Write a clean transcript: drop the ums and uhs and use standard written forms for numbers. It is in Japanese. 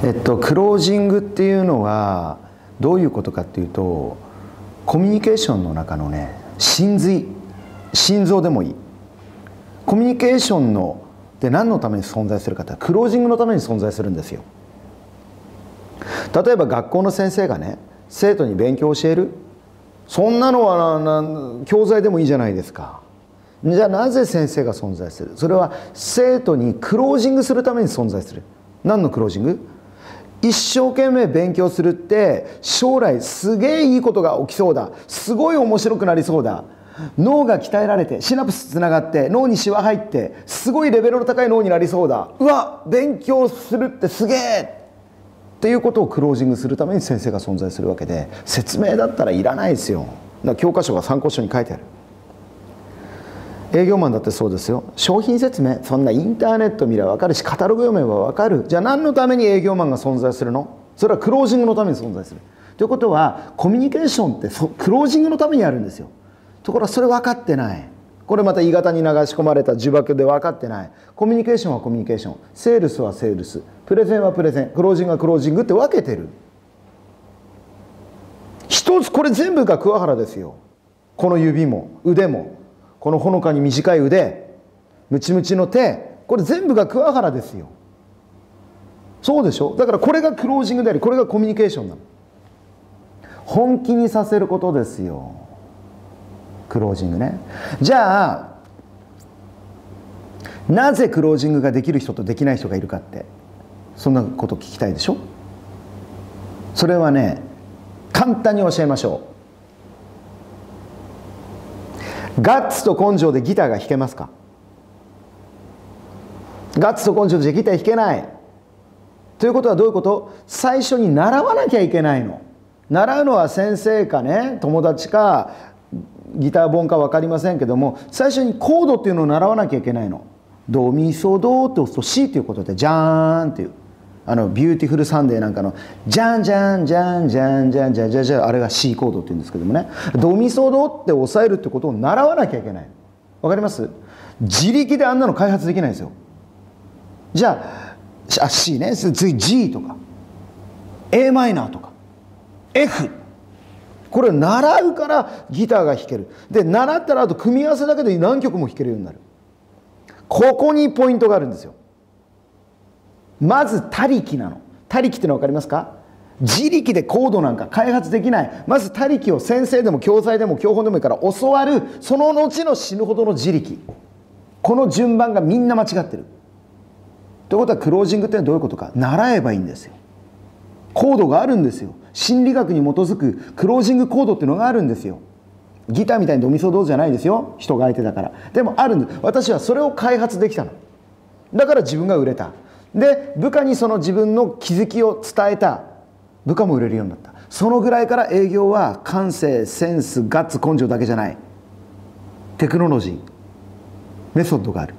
クロージングっていうのはどういうことかっていうと、コミュニケーションの中のね、心臓でもいい。コミュニケーションので何のために存在するかって、クロージングのために存在するんですよ。例えば学校の先生がね、生徒に勉強を教える、そんなのは教材でもいいじゃないですか。じゃあなぜ先生が存在する？それは生徒にクロージングするために存在する。何のクロージング？一生懸命勉強するって、将来すげえいいことが起きそうだ、すごい面白くなりそうだ、脳が鍛えられてシナプスつながって脳にシワ入ってすごいレベルの高い脳になりそうだ、うわ勉強するってすげえっていうことをクロージングするために先生が存在するわけで、説明だったらいらないですよ。だから教科書が参考書に書いてある。営業マンだってそうですよ。商品説明、そんなインターネット見れば分かるし、カタログ読めば分かる。じゃあ何のために営業マンが存在するの？それはクロージングのために存在する。ということはコミュニケーションってクロージングのためにあるんですよ。ところがそれ分かってない。これまた鋳型に流し込まれた呪縛で分かってない。コミュニケーションはコミュニケーション、セールスはセールス、プレゼンはプレゼン、クロージングはクロージングって分けてる。一つこれ全部が桑原ですよ。この指も腕も、このほのかに短い腕、ムチムチの手、これ全部が桑原ですよ。そうでしょ。だからこれがクロージングであり、これがコミュニケーションなの。本気にさせることですよ、クロージングね。じゃあなぜクロージングができる人とできない人がいるかって、そんなこと聞きたいでしょ。それはね、簡単に教えましょう。ガッツと根性でギターが弾けますか？ガッツと根性でギター弾けない。ということはどういうこと？最初に習わなきゃいけないの。習うのは先生かね、友達かギター本か分かりませんけども、最初にコードっていうのを習わなきゃいけないの。ドミソドって押すと C ということで、ジャーンっていう、ビューティフルサンデーなんかのジャンジャンジャンジャンジャンジャンジャン、あれが C コードって言うんですけどもね、ドミソドって押さえるってことを習わなきゃいけない。わかります？自力であんなの開発できないですよ。じゃあ C ね、次 G とか a マイナーとか F、 これを習うからギターが弾ける。で習ったらあと組み合わせだけで何曲も弾けるようになる。ここにポイントがあるんですよ。まず他力なの。他力ってのは分かりますか？自力でコードなんか開発できない。まず他力を先生でも教材でも教本でもいいから教わる。その後の死ぬほどの自力。この順番がみんな間違ってる。ということはクロージングってどういうことか。習えばいいんですよ。コードがあるんですよ。心理学に基づくクロージングコードっていうのがあるんですよ。ギターみたいにドミソドじゃないですよ、人が相手だから。でもあるんです。私はそれを開発できたの。だから自分が売れた。で部下にその自分の気づきを伝えた。部下も売れるようになった。そのぐらいから営業は感性、センス、ガッツ、根性だけじゃない、テクノロジー、メソッドがある。